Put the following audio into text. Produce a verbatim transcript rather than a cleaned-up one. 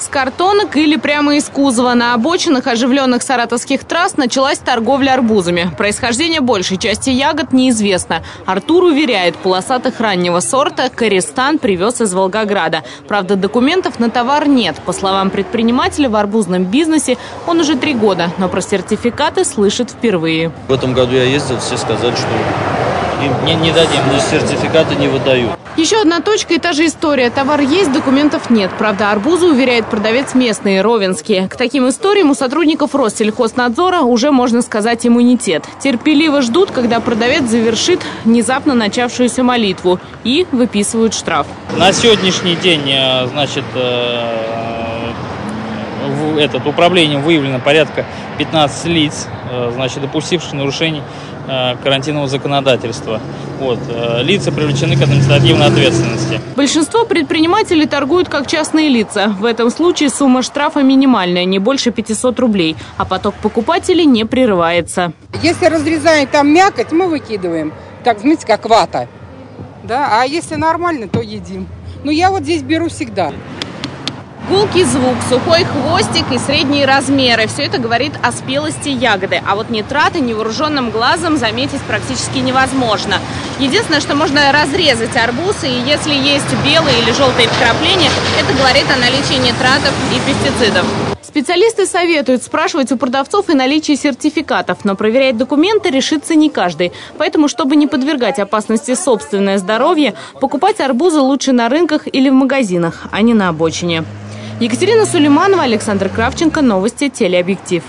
С картонок или прямо из кузова на обочинах оживленных саратовских трасс началась торговля арбузами. Происхождение большей части ягод неизвестно. Артур уверяет, полосатых раннего сорта користан привез из Волгограда. Правда, документов на товар нет. По словам предпринимателя, в арбузном бизнесе он уже три года, но про сертификаты слышит впервые. В этом году я ездил, все сказали, что им не, не дадим, но сертификаты не выдают. Еще одна точка и та же история. Товар есть, документов нет. Правда, арбузы, уверяет продавец, местные, ровенские. К таким историям у сотрудников Россельхознадзора уже, можно сказать, иммунитет. Терпеливо ждут, когда продавец завершит внезапно начавшуюся молитву, и выписывают штраф. На сегодняшний день, значит, в этот, управлением выявлено порядка пятнадцати лиц, значит, допустивших нарушений карантинного законодательства. Вот. Лица привлечены к административной ответственности. Большинство предпринимателей торгуют как частные лица. В этом случае сумма штрафа минимальная, не больше пятисот рублей. А поток покупателей не прерывается. Если разрезают там мякоть, мы выкидываем. Так, знаете, как вата. Да? А если нормально, то едим. Но я вот здесь беру всегда. Гулкий звук, сухой хвостик и средние размеры – все это говорит о спелости ягоды. А вот нитраты невооруженным глазом заметить практически невозможно. Единственное, что можно разрезать арбузы, и если есть белые или желтые вкрапления, это говорит о наличии нитратов и пестицидов. Специалисты советуют спрашивать у продавцов и наличие сертификатов, но проверять документы решится не каждый. Поэтому, чтобы не подвергать опасности собственное здоровье, покупать арбузы лучше на рынках или в магазинах, а не на обочине. Екатерина Сулейманова, Александр Кравченко, новости «Телеобъектив».